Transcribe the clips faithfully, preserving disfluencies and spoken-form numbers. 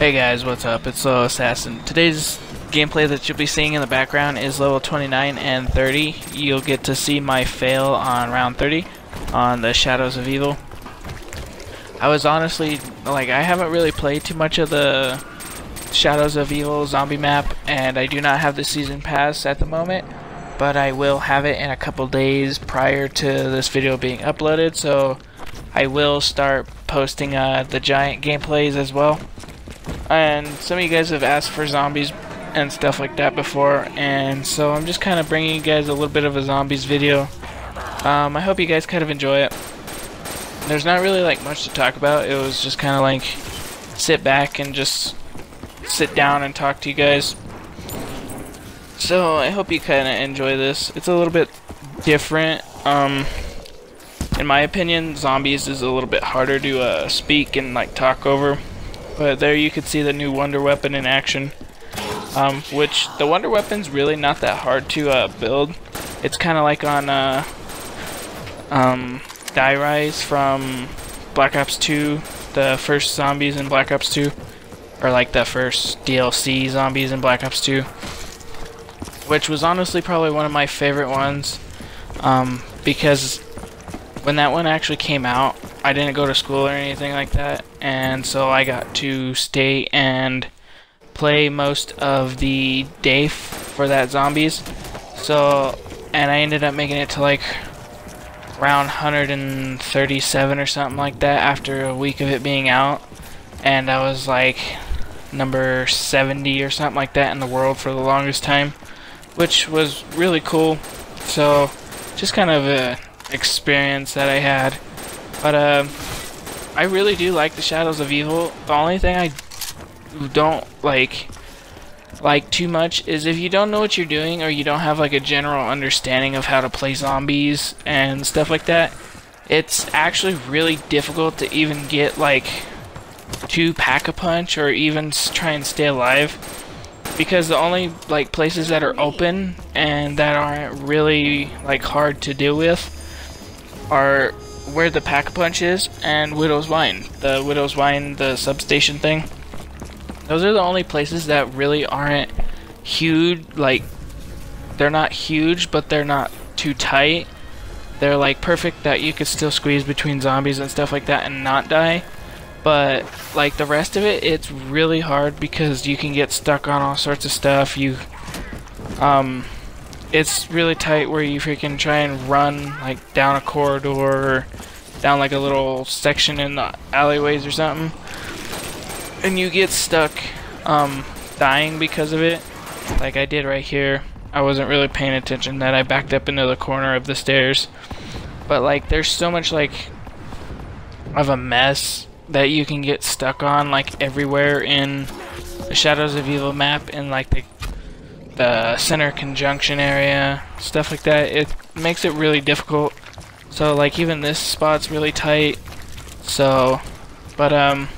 Hey guys, what's up? It's Solo Assassin. Today's gameplay that you'll be seeing in the background is level twenty-nine and thirty. You'll get to see my fail on round thirty on the Shadows of Evil. I was honestly, like, I haven't really played too much of the Shadows of Evil zombie map, and I do not have the season pass at the moment, but I will have it in a couple days prior to this video being uploaded, so I will start posting uh, the giant gameplays as well. And some of you guys have asked for zombies and stuff like that before, and so I'm just kind of bringing you guys a little bit of a zombies video. Um, I hope you guys kind of enjoy it. There's not really like much to talk about. It was just kind of like sit back and just sit down and talk to you guys. So I hope you kind of enjoy this. It's a little bit different. Um, in my opinion, zombies is a little bit harder to uh, speak and like talk over. But there you can see the new Wonder Weapon in action, um, which the Wonder Weapon's really not that hard to uh, build. It's kind of like on uh, um, Die Rise from Black Ops two, the first zombies in Black Ops two, or like the first D L C zombies in Black Ops two, which was honestly probably one of my favorite ones, um, because when that one actually came out, I didn't go to school or anything like that, and so I got to stay and play most of the day f for that zombies. So, and I ended up making it to like round one hundred thirty-seven or something like that after a week of it being out, and I was like number seventy or something like that in the world for the longest time, which was really cool. So, just kind of a experience that I had. But uh, I really do like the Shadows of Evil. The only thing I don't like like too much is if you don't know what you're doing, or you don't have like a general understanding of how to play zombies and stuff like that, it's actually really difficult to even get like to pack-a-punch or even try and stay alive, because the only like places that are open and that aren't really like hard to deal with are where the pack-a-punch is and Widow's Wine. The Widow's Wine, the substation thing. Those are the only places that really aren't huge. Like, they're not huge, but they're not too tight. They're like perfect that you could still squeeze between zombies and stuff like that and not die. But like the rest of it, it's really hard because you can get stuck on all sorts of stuff. You, um, it's really tight where you freaking try and run like down a corridor or down like a little section in the alleyways or something, and you get stuck um, dying because of it, like I did right here. I wasn't really paying attention that I backed up into the corner of the stairs, but like there's so much like of a mess that you can get stuck on like everywhere in the Shadows of Evil map, and like the the center conjunction area, stuff like that. It makes it really difficult. So like even this spot's really tight. So but um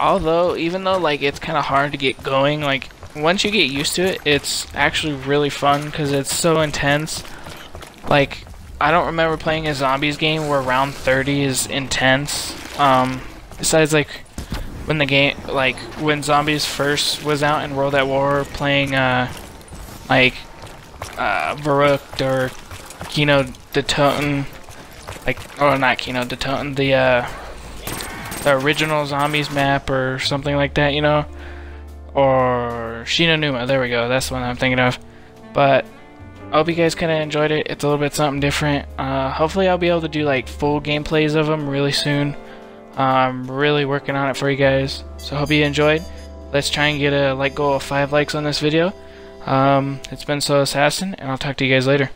although even though like it's kind of hard to get going, like once you get used to it, it's actually really fun because it's so intense. Like I don't remember playing a zombies game where round thirty is intense, um besides like when the game, like when zombies first was out in World at War, playing uh, like uh, Varuk or Kino de Toten, like oh not Kino de Toten, the uh, the original zombies map or something like that, you know, or Shi no Numa. There we go, that's the one I'm thinking of. But I hope you guys kind of enjoyed it. It's a little bit something different. Uh, hopefully I'll be able to do like full gameplays of them really soon. I'm really working on it for you guys, so hope you enjoyed. Let's try and get a like goal of five likes on this video. Um, it's been Solo Assassin, and I'll talk to you guys later.